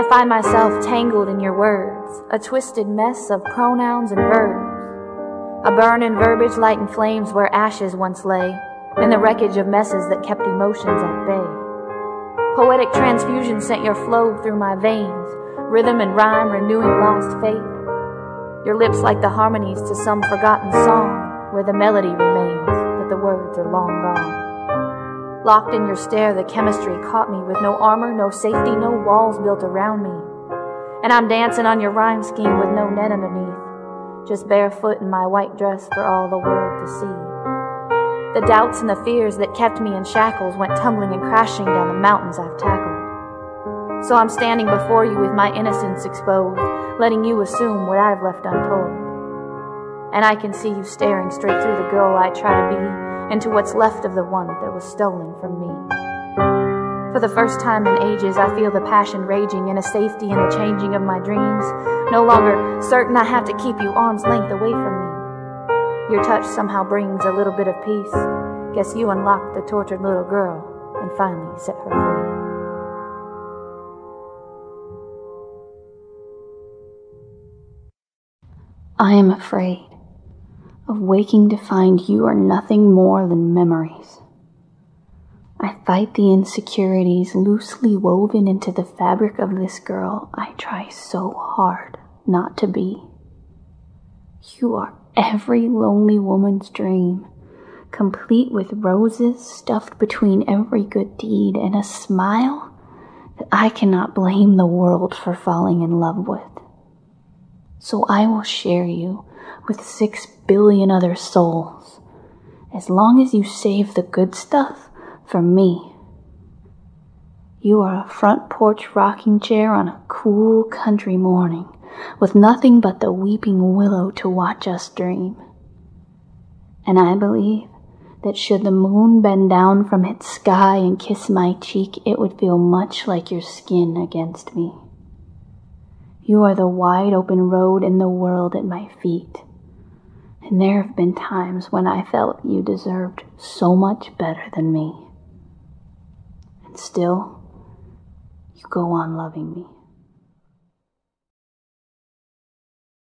I find myself tangled in your words, a twisted mess of pronouns and verbs. A burn in verbiage light and flames where ashes once lay, and the wreckage of messes that kept emotions at bay. Poetic transfusion sent your flow through my veins, rhythm and rhyme renewing lost fate. Your lips like the harmonies to some forgotten song, where the melody remains, but the words are long gone. Locked in your stare, the chemistry caught me with no armor, no safety, no walls built around me. And I'm dancing on your rhyme scheme with no net underneath, just barefoot in my white dress for all the world to see. The doubts and the fears that kept me in shackles went tumbling and crashing down the mountains I've tackled. So I'm standing before you with my innocence exposed, letting you assume what I've left untold. And I can see you staring straight through the girl I try to be, into what's left of the one that was stolen from me. For the first time in ages, I feel the passion raging and a safety in the changing of my dreams, no longer certain I have to keep you arm's length away from me. Your touch somehow brings a little bit of peace. Guess you unlocked the tortured little girl and finally set her free. I am afraid of waking to find you are nothing more than memories. I fight the insecurities loosely woven into the fabric of this girl I try so hard not to be. You are every lonely woman's dream, complete with roses stuffed between every good deed and a smile that I cannot blame the world for falling in love with. So I will share you with 6 billion other souls, as long as you save the good stuff for me. You are a front porch rocking chair on a cool country morning, with nothing but the weeping willow to watch us dream. And I believe that should the moon bend down from its sky and kiss my cheek, it would feel much like your skin against me. You are the wide open road and the world at my feet. And there have been times when I felt you deserved so much better than me. And still, you go on loving me.